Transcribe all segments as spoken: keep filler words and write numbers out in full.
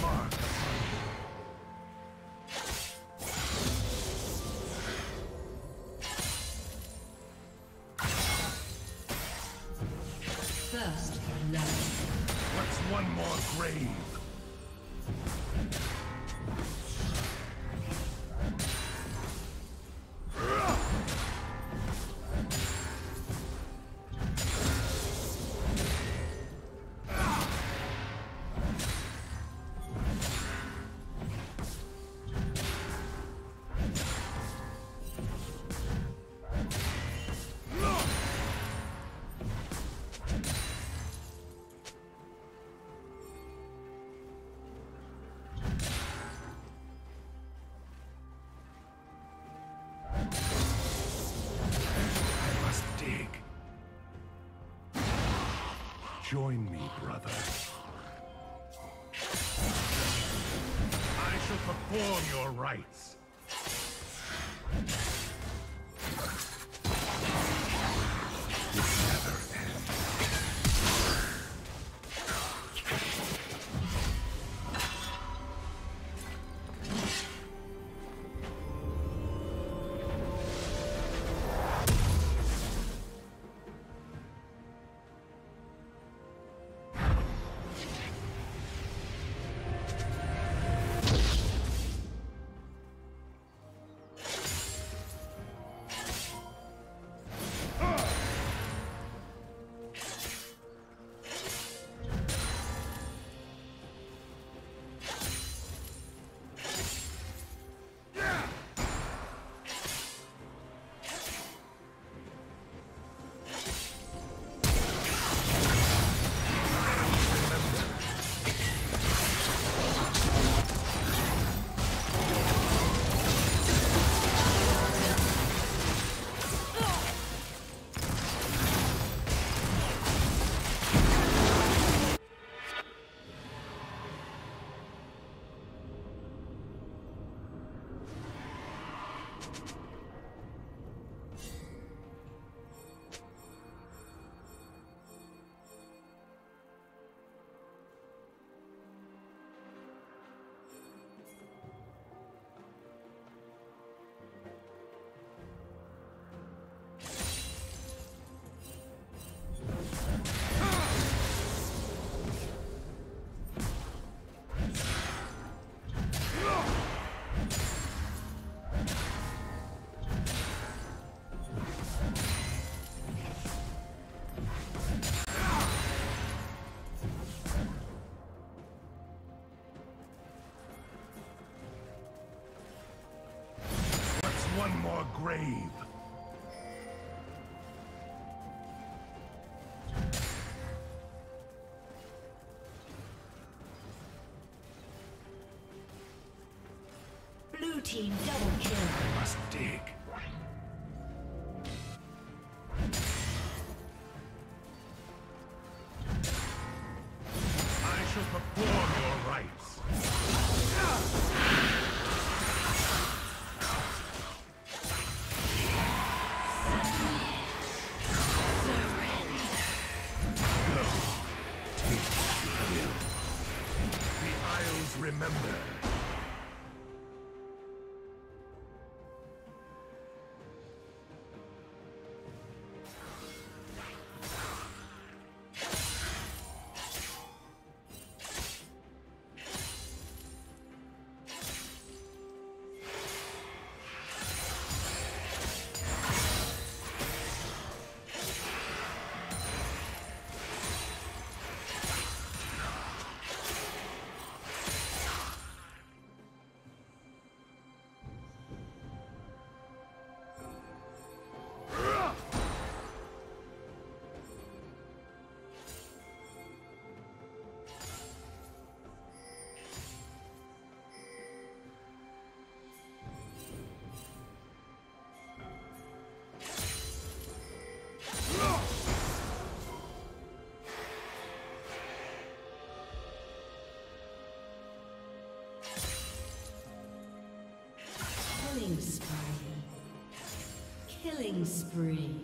mark. First love. What's one more grave? Join me, brother. I shall perform your rites. Grave. Blue team double kill. I must dig. Killing spree.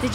Did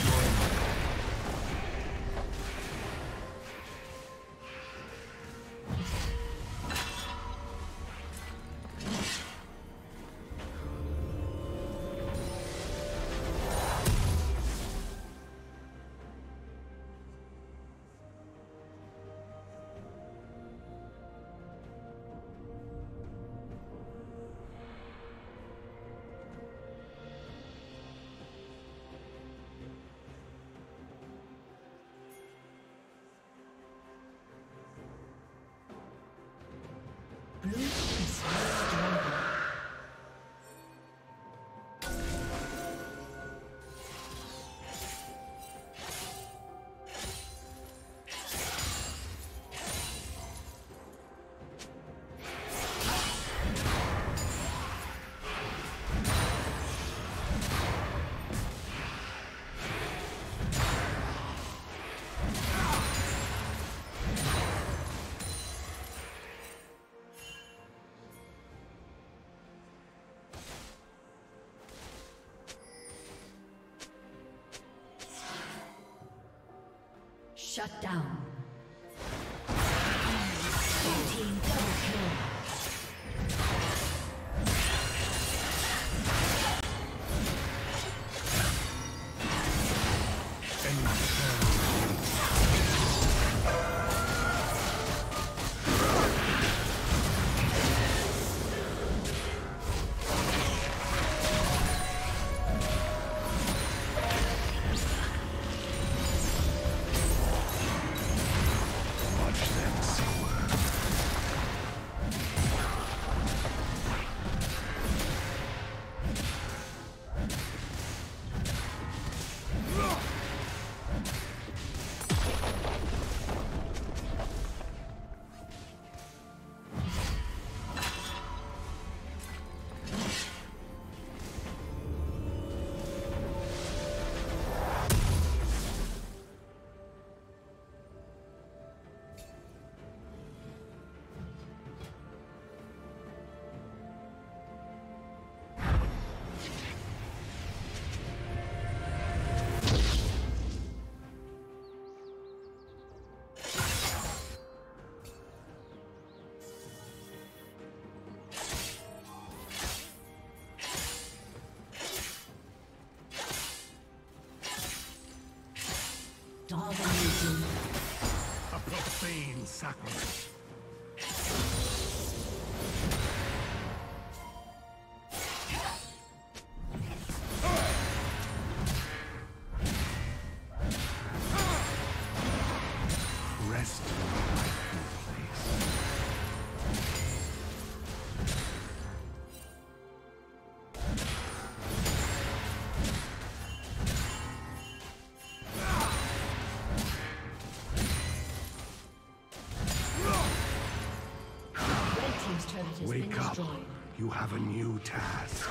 join me? Shut down. Team double kill. A profane sacrament. Wake up. You have a new task.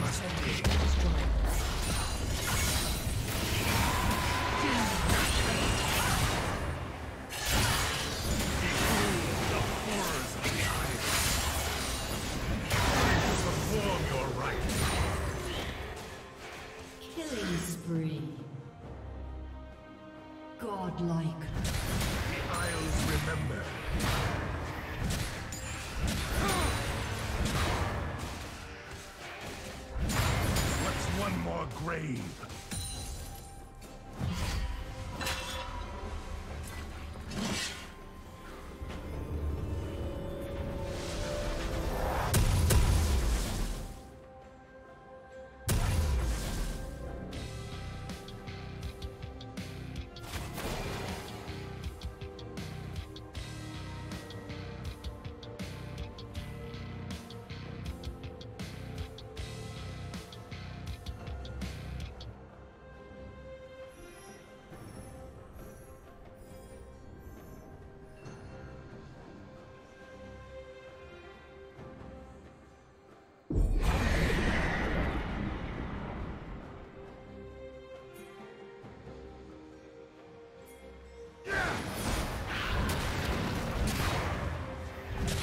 I must take. Remember. What's one more grave?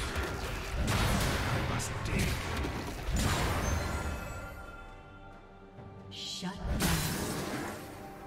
Shut down.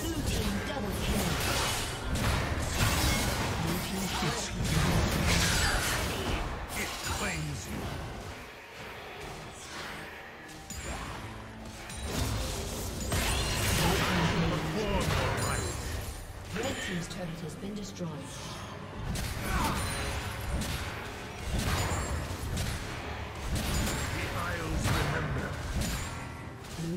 Blue team double kill. Blue team hits you. It claims you. Red team's turret has been destroyed. Blue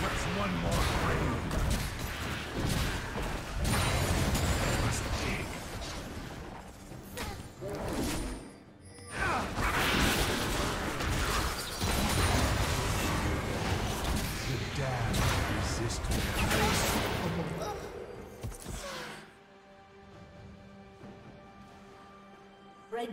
What's one more grave? Must dig. The damned resist me. Red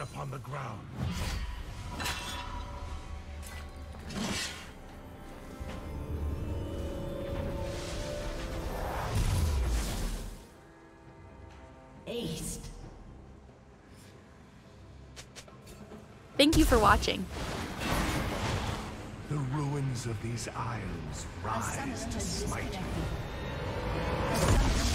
Upon the ground. Aced. Thank you for watching. The ruins of these isles rise to smite you.